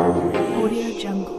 AudioJungle.